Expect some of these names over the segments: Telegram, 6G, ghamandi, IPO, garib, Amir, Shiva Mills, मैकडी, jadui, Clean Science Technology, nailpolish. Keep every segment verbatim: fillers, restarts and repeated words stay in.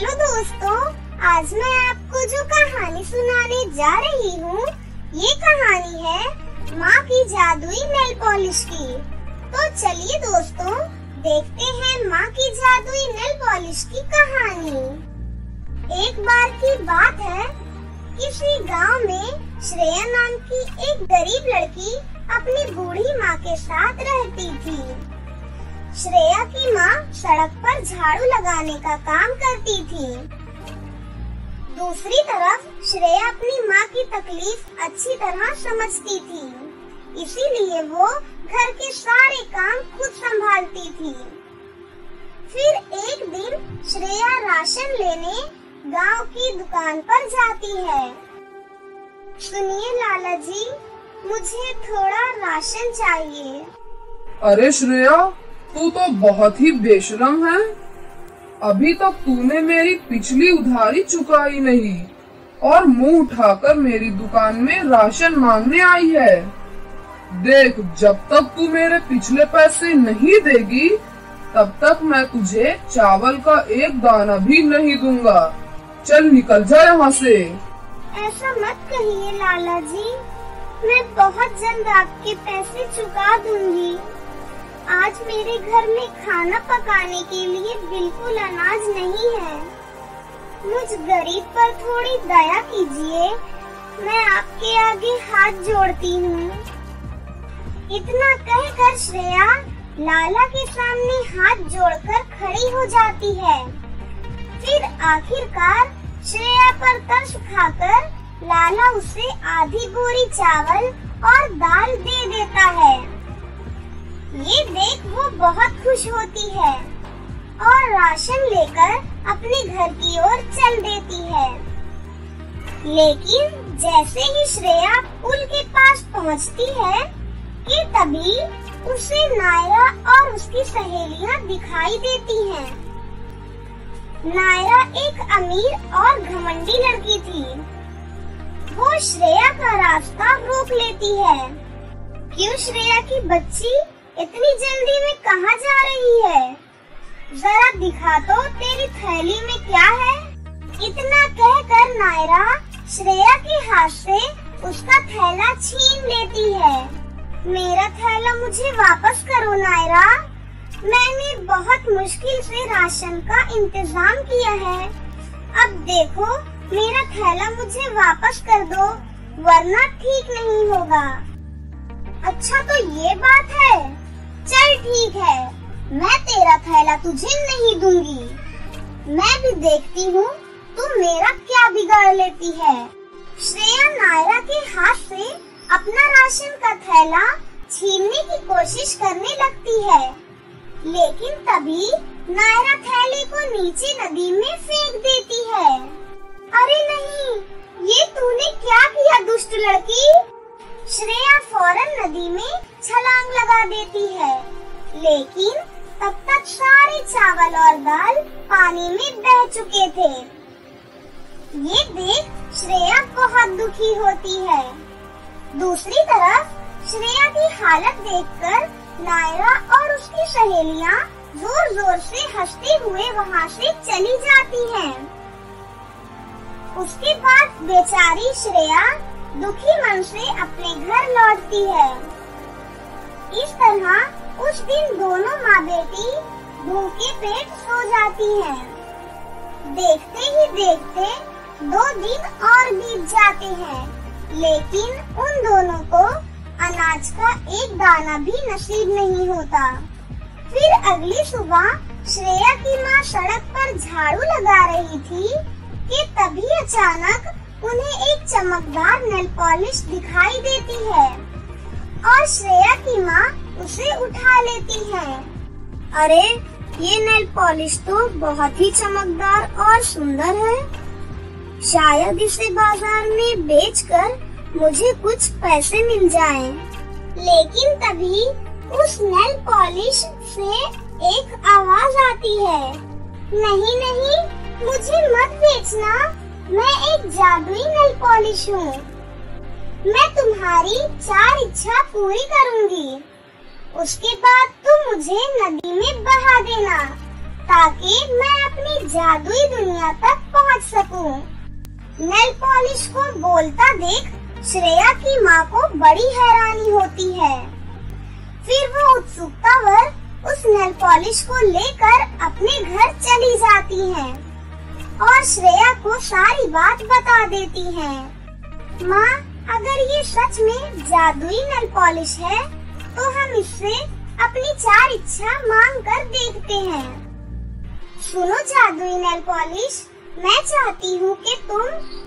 Hello दोस्तों, आज मैं आपको जो कहानी सुनाने जा रही हूँ ये कहानी है माँ की जादुई नेल पॉलिश की। तो चलिए दोस्तों देखते हैं माँ की जादुई नेल पॉलिश की कहानी। एक बार की बात है, किसी गांव में श्रेया नाम की एक गरीब लड़की अपनी बूढ़ी माँ के साथ रहती थी। श्रेया की माँ सड़क पर झाड़ू लगाने का काम करती थी। दूसरी तरफ श्रेया अपनी माँ की तकलीफ अच्छी तरह समझती थी, इसीलिए वो घर के सारे काम खुद संभालती थी। फिर एक दिन श्रेया राशन लेने गांव की दुकान पर जाती है। सुनिए लाला जी, मुझे थोड़ा राशन चाहिए। अरे श्रेया, तू तो बहुत ही बेशरम है। अभी तक तूने मेरी पिछली उधारी चुकाई नहीं और मुंह उठाकर मेरी दुकान में राशन मांगने आई है। देख, जब तक तू मेरे पिछले पैसे नहीं देगी तब तक मैं तुझे चावल का एक दाना भी नहीं दूंगा। चल निकल जा यहाँ से। ऐसा मत कहिए लाला जी, मैं बहुत जल्द आपके पैसे चुका दूंगी। आज मेरे घर में खाना पकाने के लिए बिल्कुल अनाज नहीं है। मुझ गरीब पर थोड़ी दया कीजिए, मैं आपके आगे हाथ जोड़ती हूँ। इतना कहकर श्रेया लाला के सामने हाथ जोड़कर खड़ी हो जाती है। फिर आखिरकार श्रेया पर तरस खाकर लाला उसे आधी बोरी चावल और दाल दे देता है। ये देख वो बहुत खुश होती है और राशन लेकर अपने घर की ओर चल देती है। लेकिन जैसे ही श्रेया पुल के पास पहुंचती है कि तभी उसे नायरा और उसकी सहेलियां दिखाई देती हैं। नायरा एक अमीर और घमंडी लड़की थी। वो श्रेया का रास्ता रोक लेती है। क्यों श्रेया की बच्ची, इतनी जल्दी में कहाँ जा रही है? जरा दिखा तो तेरी थैली में क्या है। इतना कहकर नायरा श्रेया के हाथ से उसका थैला छीन लेती है। मेरा थैला मुझे वापस करो नायरा, मैंने बहुत मुश्किल से राशन का इंतजाम किया है। अब देखो, मेरा थैला मुझे वापस कर दो वरना ठीक नहीं होगा। अच्छा तो ये बात है, चल ठीक है, मैं तेरा थैला तुझे नहीं दूंगी। मैं भी देखती हूँ तू मेरा क्या बिगाड़ लेती है। श्रेया नायरा के हाथ से अपना राशन का थैला छीनने की कोशिश करने लगती है, लेकिन तभी नायरा थैले को नीचे नदी में फेंक देती है। अरे नहीं, ये तूने क्या किया दुष्ट लड़की। श्रेया फौरन नदी में छलांग लगा देती है, लेकिन तब तक सारे चावल और दाल पानी में बह चुके थे। ये देख श्रेया बहुत दुखी होती है। दूसरी तरफ श्रेया की हालत देखकर नायरा और उसकी सहेलियां जोर जोर से हंसते हुए वहाँ से चली जाती हैं। उसके बाद बेचारी श्रेया दुखी मन से अपने घर लौटती है। इस तरह उस दिन दोनों माँ बेटी भूखे पेट सो जाती हैं। देखते ही देखते दो दिन और बीत जाते हैं, लेकिन उन दोनों को अनाज का एक दाना भी नसीब नहीं होता। फिर अगली सुबह श्रेया की माँ सड़क पर झाड़ू लगा रही थी कि तभी अचानक उन्हें एक चमकदार नेल पॉलिश दिखाई देती है और श्रेया की माँ उसे उठा लेती है। अरे, ये नेल पॉलिश तो बहुत ही चमकदार और सुंदर है। शायद इसे बाजार में बेचकर मुझे कुछ पैसे मिल जाएं। लेकिन तभी उस नेल पॉलिश से एक आवाज आती है, नहीं नहीं, मुझे मत बेचना, मैं एक जादुई नेल पॉलिश हूँ, मैं तुम्हारी चार इच्छा पूरी करूँगी, उसके बाद तुम मुझे नदी में बहा देना ताकि मैं अपनी जादुई दुनिया तक पहुंच सकूं। नेल पॉलिश को बोलता देख श्रेया की मां को बड़ी हैरानी होती है। फिर वो उत्सुकतावश उस नेल पॉलिश को लेकर अपने घर चली जाती है और श्रेया को सारी बात बता देती है। माँ, अगर ये सच में जादुई नेल पॉलिश है तो हम इससे अपनी चार इच्छा मांग कर देखते हैं। सुनो जादुई नेल पॉलिश, मैं चाहती हूँ कि तुम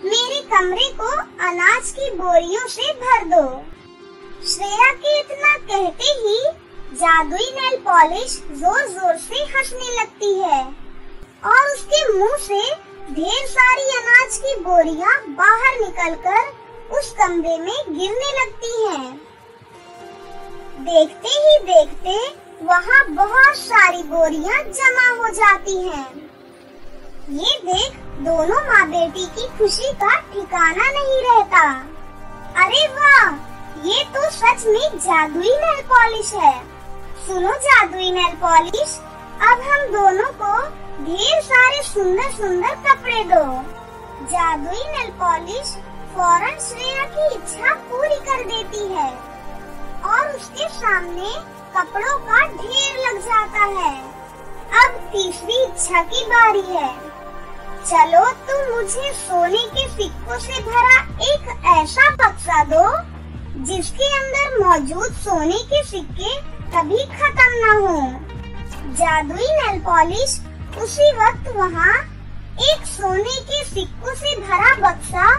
मेरे कमरे को अनाज की बोरियों से भर दो। श्रेया के इतना कहते ही जादुई नेल पॉलिश जोर जोर से हंसने लगती है और उसके मुंह से ढेर सारी अनाज की बोरियां बाहर निकलकर उस कमरे में गिरने लगती हैं। देखते ही देखते वहाँ बहुत सारी बोरियां जमा हो जाती हैं। ये देख दोनों माँ बेटी की खुशी का ठिकाना नहीं रहता। अरे वाह, ये तो सच में जादुई नेल पॉलिश है। सुनो जादुई नेल पॉलिश, अब हम दोनों को ढेर सारे सुंदर सुंदर कपड़े दो। जादुई नेल पॉलिश फौरन श्रेया की इच्छा पूरी कर देती है और उसके सामने कपड़ों का ढेर लग जाता है। अब तीसरी इच्छा की बारी है। चलो तुम मुझे सोने के सिक्कों से भरा एक ऐसा बक्सा दो जिसके अंदर मौजूद सोने के सिक्के कभी खत्म ना हों। जादुई नेल पॉलिश उसी वक्त वहाँ एक सोने के सिक्कों से भरा बक्सा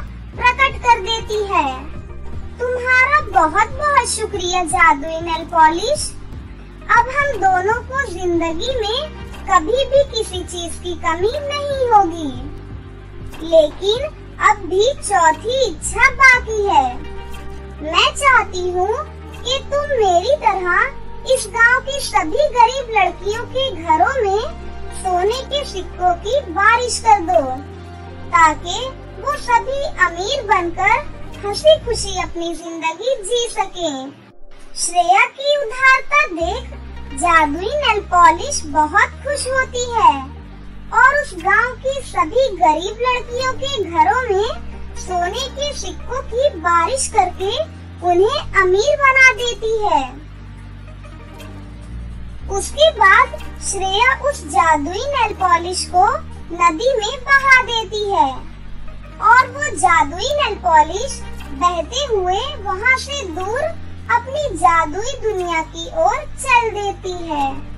प्रकट कर देती है। तुम्हारा बहुत बहुत शुक्रिया जादुई नेल पॉलिश। अब हम दोनों को जिंदगी में कभी भी किसी चीज की कमी नहीं होगी। लेकिन अब भी चौथी इच्छा बाकी है। मैं चाहती हूँ कि तुम मेरी तरह इस गांव की सभी गरीब लड़कियों के घरों में सोने के सिक्कों की बारिश कर दो ताकि वो सभी अमीर बनकर हंसी खुशी अपनी जिंदगी जी सकें। श्रेया की उदारता देख जादुई नेल पॉलिश बहुत खुश होती है और उस गांव की सभी गरीब लड़कियों के घरों में सोने के सिक्कों की बारिश करके उन्हें अमीर बना देती है। उसके बाद श्रेया उस जादुई नेल पॉलिश को नदी में बहा देती है और वो जादुई नेल पॉलिश बहते हुए वहाँ से दूर अपनी जादुई दुनिया की ओर चल देती है।